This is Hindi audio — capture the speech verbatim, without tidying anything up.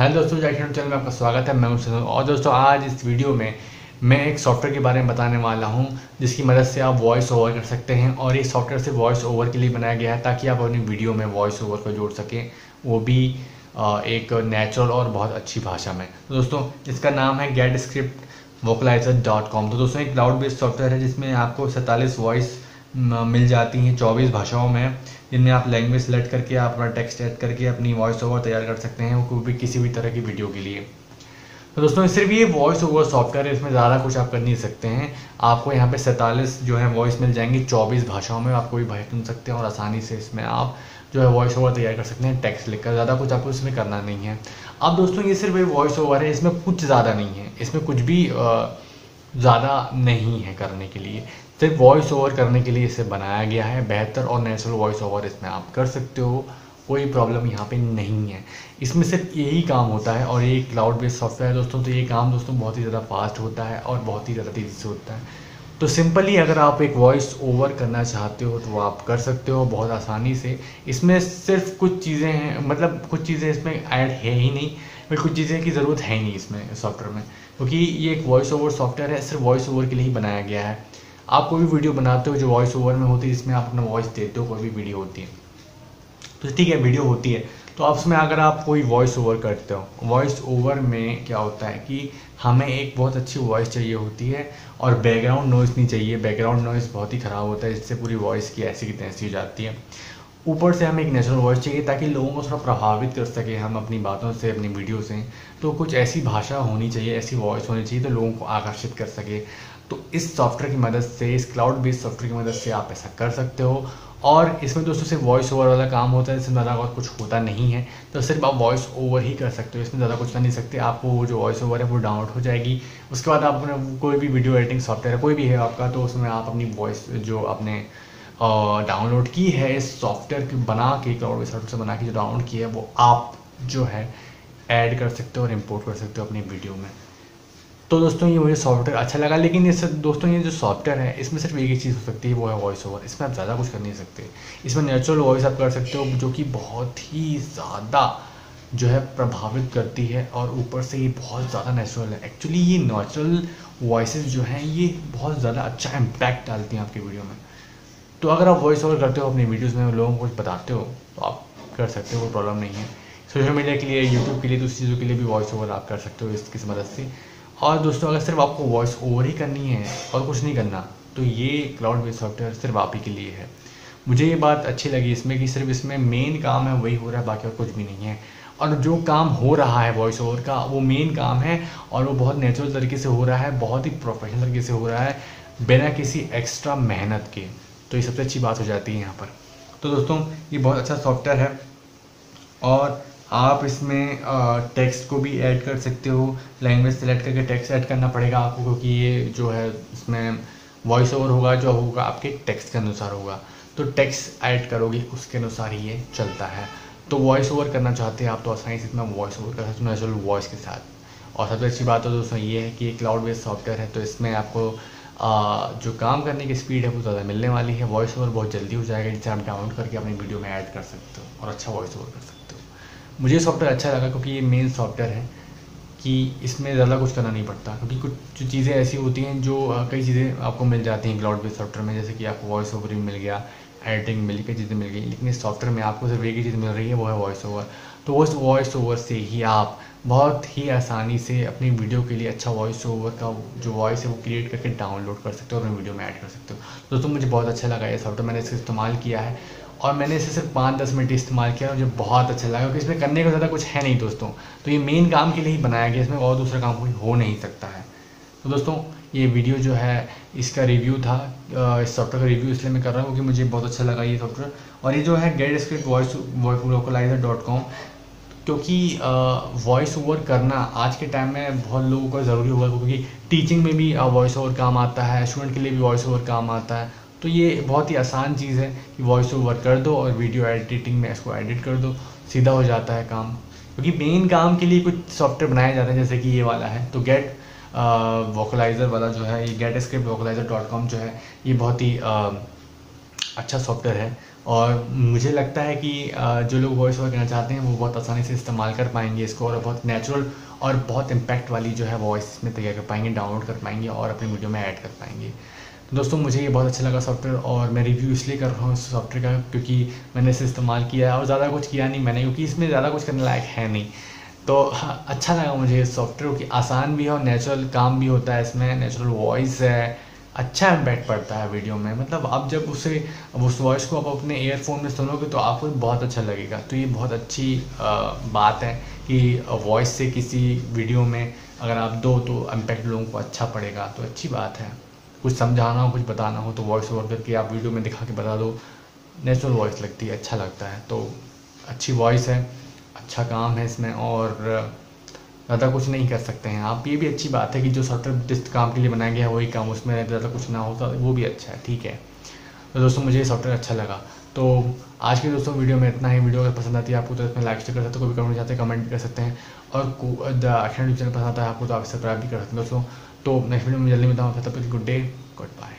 हेलो दोस्तों, GetScript चैनल में आपका स्वागत है। मैं हूं संतोष। और दोस्तों, आज इस वीडियो में मैं एक सॉफ्टवेयर के बारे में बताने वाला हूं जिसकी मदद से आप वॉइस ओवर कर सकते हैं। और ये सॉफ्टवेयर से वॉइस ओवर के लिए बनाया गया है ताकि आप अपनी वीडियो में वॉइस ओवर को जोड़ सकें, वो भी एक नेचुरल और बहुत अच्छी भाषा में। तो दोस्तों, इसका नाम है get script vocalizer dot com. तो दोस्तों, एक क्लाउड बेस्ड सॉफ्टवेयर है जिसमें आपको सैंतालीस वॉइस मिल जाती हैं चौबीस भाषाओं में, जिनमें आप लैंग्वेज सेलेक्ट करके आप अपना टेक्स्ट ऐड करके अपनी वॉइस ओवर तैयार कर सकते हैं, वो भी किसी भी तरह की वीडियो के लिए। तो दोस्तों, सिर्फ ये वॉइस ओवर सॉफ्टवेयर है, इसमें ज़्यादा कुछ आप कर नहीं सकते हैं। आपको यहाँ पे सैंतालीस जो है वॉइस मिल जाएंगी चौबीस भाषाओं में, आप कोई भाषा चुन सकते हैं और आसानी से इसमें आप जो है वॉइस ओवर तैयार कर सकते हैं टेक्स्ट लिखकर। ज़्यादा कुछ आपको इसमें करना नहीं है। अब दोस्तों, ये सिर्फ ये वॉइस ओवर है, इसमें कुछ ज़्यादा नहीं है, इसमें कुछ भी ज़्यादा नहीं है करने के लिए। सिर्फ वॉइस ओवर करने के लिए इसे बनाया गया है। बेहतर और नेचुरल वॉइस ओवर इसमें आप कर सकते हो, कोई प्रॉब्लम यहाँ पे नहीं है। इसमें सिर्फ यही काम होता है और ये क्लाउड बेस्ड सॉफ्टवेयर है दोस्तों। तो ये काम दोस्तों बहुत ही ज़्यादा फास्ट होता है और बहुत ही ज़्यादा तेज़ी से होता है। तो सिंपली अगर आप एक वॉइस ओवर करना चाहते हो तो आप कर सकते हो बहुत आसानी से। इसमें सिर्फ कुछ चीज़ें हैं, मतलब कुछ चीज़ें इसमें ऐड है ही नहीं, बल्कि कुछ चीज़ें की ज़रूरत है ही नहीं इसमें सॉफ्टवेयर में, क्योंकि ये एक वॉइस ओवर सॉफ्टवेयर है, सिर्फ वॉइस ओवर के लिए ही बनाया गया है। आप कोई भी वीडियो बनाते हो जो वॉइस ओवर में होती है, जिसमें आप अपना वॉइस देते हो, कोई भी वीडियो होती है, तो ठीक है वीडियो होती है, तो आप उसमें अगर आप कोई वॉइस ओवर करते हो, वॉइस ओवर में क्या होता है कि हमें एक बहुत अच्छी वॉइस चाहिए होती है और बैकग्राउंड नॉइस नहीं चाहिए। बैकग्राउंड नॉइस बहुत ही ख़राब होता है, जिससे पूरी वॉइस की ऐसी की तैसी हो जाती है। ऊपर से हमें एक नेचुरल वॉइस चाहिए ताकि लोगों को थोड़ा प्रभावित कर सके हम अपनी बातों से, अपनी वीडियो से। तो कुछ ऐसी भाषा होनी चाहिए, ऐसी वॉइस होनी चाहिए तो लोगों को आकर्षित कर सके। तो इस सॉफ्टवेयर की मदद से, इस क्लाउड बेस्ड सॉफ्टवेयर की मदद से आप ऐसा कर सकते हो। और इसमें दोस्तों सिर्फ वॉइस ओवर वाला काम होता है, इसमें ज़्यादा और कुछ होता नहीं है। तो सिर्फ आप वॉइस ओवर ही कर सकते हो, इसमें ज़्यादा कुछ कर नहीं सकते। आपको वो जो वॉइस ओवर है वो डाउनलोड हो जाएगी, उसके बाद आप अपने कोई भी वीडियो एडिटिंग सॉफ्टवेयर है, कोई भी है आपका, तो उसमें आप अपनी वॉइस जो आपने डाउनलोड की है इस सॉफ्टवेयर की बना के, क्लाउड बेस्ड सॉफ्टवेयर से बना के जो डाउनलोड की है, वो आप जो है ऐड कर सकते हो और इम्पोर्ट कर सकते हो अपनी वीडियो में। तो दोस्तों, ये मुझे सॉफ्टवेयर अच्छा लगा, लेकिन ये दोस्तों ये जो सॉफ्टवेयर है इसमें सिर्फ एक ही चीज़ हो सकती है, वो है वॉइस ओवर। इसमें आप ज़्यादा कुछ कर नहीं सकते। इसमें नेचुरल वॉइस आप कर सकते हो जो कि बहुत ही ज़्यादा जो है प्रभावित करती है, और ऊपर से ये बहुत ज़्यादा नेचुरल है। एक्चुअली ये नेचुरल वॉइसेस जो हैं ये बहुत ज़्यादा अच्छा इम्पैक्ट डालती हैं आपकी वीडियो में। तो अगर आप वॉइस ओवर करते हो अपनी वीडियोज़ में, लोगों को कुछ बताते हो, तो आप कर सकते हो, कोई प्रॉब्लम नहीं है। सोशल मीडिया के लिए, यूट्यूब के लिए, दूसरी चीज़ों के लिए भी वॉइस ओवर आप कर सकते हो इसकी मदद से। और दोस्तों, अगर सिर्फ आपको वॉइस ओवर ही करनी है और कुछ नहीं करना, तो ये क्लाउड बेस्ड सॉफ्टवेयर सिर्फ आप ही के लिए है। मुझे ये बात अच्छी लगी इसमें कि सिर्फ इसमें मेन काम है वही हो रहा है, बाकी और कुछ भी नहीं है। और जो काम हो रहा है वॉइस ओवर का, वो मेन काम है और वो बहुत नेचुरल तरीके से हो रहा है, बहुत ही प्रोफेशनल तरीके से हो रहा है, बिना किसी एक्स्ट्रा मेहनत के। तो ये सबसे अच्छी बात हो जाती है यहाँ पर। तो दोस्तों, ये बहुत अच्छा सॉफ्टवेयर है और आप इसमें टेक्स्ट को भी ऐड कर सकते हो। लैंग्वेज सेलेक्ट करके टेक्स्ट ऐड करना पड़ेगा आपको, क्योंकि ये जो है इसमें वॉइस ओवर होगा जो होगा आपके टेक्स्ट के अनुसार होगा। तो टेक्स्ट ऐड करोगे उसके अनुसार ही ये चलता है। तो वॉइस ओवर करना चाहते हैं आप तो आसानी से इतना वॉइस ओवर कर सकते हो नेचुरल वॉइस के साथ। और सबसे अच्छी बात है दोस्तों ये है कि ये क्लाउड बेस्ड सॉफ्टवेयर है, तो इसमें आपको आ, जो काम करने की स्पीड है वो ज़्यादा मिलने वाली है। वॉइस ओवर बहुत जल्दी हो जाएगा, जिससे आप डाउनलोड करके अपनी वीडियो में ऐड कर सकते हो और अच्छा वॉइस ओवर कर सकते हो। मुझे सॉफ्टवेयर अच्छा लगा क्योंकि ये मेन सॉफ्टवेयर है कि इसमें ज़्यादा कुछ करना नहीं पड़ता, क्योंकि कुछ चीज़ें ऐसी होती हैं जो कई चीज़ें आपको मिल जाती हैं क्लाउड बेस्ड सॉफ्टवेयर में, जैसे कि आपको वॉइस ओवर भी मिल गया, एडिटिंग मिल गई, चीज़ें मिल गई। लेकिन इस सॉफ्टवेयर में आपको सिर्फ एक ही चीज़ मिल रही है, वो है वॉइस ओवर। तो उस वॉइस ओवर से ही आप बहुत ही आसानी से अपनी वीडियो के लिए अच्छा वॉइस ओवर का जो वॉइस है वो क्रिएट करके डाउनलोड कर सकते हो और अपनी वीडियो में ऐड कर सकते हो। दोस्तों, मुझे बहुत अच्छा लगा ये सॉफ्टवेयर, मैंने इसका इस्तेमाल किया है और मैंने इसे सिर्फ पाँच दस मिनट इस्तेमाल किया और मुझे बहुत अच्छा लगा, क्योंकि इसमें करने को ज़्यादा कुछ है नहीं दोस्तों। तो ये मेन काम के लिए ही बनाया गया, इसमें और दूसरा काम कोई हो नहीं सकता है। तो दोस्तों, ये वीडियो जो है इसका रिव्यू था, इस सॉफ्टवेयर का रिव्यू इसलिए मैं कर रहा हूँ क्योंकि मुझे बहुत अच्छा लगा ये सॉफ्टवेयर। और ये जो है get script vocalizer dot com, क्योंकि वॉइस ओवर करना आज के टाइम में बहुत लोगों को ज़रूरी होगा, क्योंकि टीचिंग में भी वॉइस ओवर काम आता है, स्टूडेंट के लिए भी वॉइस ओवर काम आता है। तो ये बहुत ही आसान चीज़ है कि वॉइस ओवर कर दो और वीडियो एडिटिंग में इसको एडिट कर दो, सीधा हो जाता है काम। क्योंकि मेन काम के लिए कुछ सॉफ्टवेयर बनाए जाते हैं, जैसे कि ये वाला है। तो गेट वोकलाइजर वाला जो है, ये get script vocalizer dot com जो है, ये बहुत ही आ, अच्छा सॉफ्टवेयर है और मुझे लगता है कि जो लोग वॉइस ओवर करना चाहते हैं वो बहुत आसानी से इस्तेमाल कर पाएंगे इसको, और बहुत नेचुरल और बहुत इम्पैक्ट वाली जो है वॉइस में तैयार कर पाएंगे, डाउनलोड कर पाएंगे और अपनी वीडियो में ऐड कर पाएंगे। तो दोस्तों मुझे ये बहुत अच्छा लगा सॉफ्टवेयर, और मैं रिव्यू इसलिए कर रहा हूँ इस सॉफ्टवेयर का क्योंकि मैंने इसे इस्तेमाल किया है और ज़्यादा कुछ किया नहीं मैंने, क्योंकि इसमें ज़्यादा कुछ करने लायक है नहीं। तो अच्छा लगा मुझे इस सॉफ्टवेयर की, आसान भी है और नेचुरल काम भी होता है, इसमें नेचुरल वॉइस है, अच्छा इम्पैक्ट पड़ता है वीडियो में। मतलब आप जब उसे उस वॉइस को आप अपने ईयरफोन में सुनोगे तो आपको बहुत अच्छा लगेगा। तो ये बहुत अच्छी बात है कि वॉइस से किसी वीडियो में अगर आप दो तो इम्पैक्ट लोगों को अच्छा पड़ेगा, तो अच्छी बात है। कुछ समझाना हो, कुछ बताना हो तो वॉइस ओवर करके आप वीडियो में दिखा के बता दो, नेचुरल वॉइस लगती है, अच्छा लगता है। तो अच्छी वॉइस है, अच्छा काम है इसमें, और ज़्यादा कुछ नहीं कर सकते हैं आप। ये भी अच्छी बात है कि जो सॉफ्टवेयर जिस काम के लिए बनाया गया है वही काम, उसमें ज़्यादा कुछ ना होता, वो भी अच्छा है, ठीक है। तो दोस्तों मुझे ये सॉफ्टवेयर अच्छा लगा। तो आज के दोस्तों वीडियो में इतना ही। वीडियो अगर पसंद आती है आपको तो इसमें लाइक शेयर कर सकते हो, कोई भी कमेंट चाहते हैं कमेंट भी कर सकते हैं, और द अखंड चैनल पसंद आता है आपको तो आप सब्सक्राइब भी कर सकते हैं दोस्तों। तो नेक्स्ट वीडियो में जल्दी मिलता हूँ, तब तक गुड डे, गुड बाय।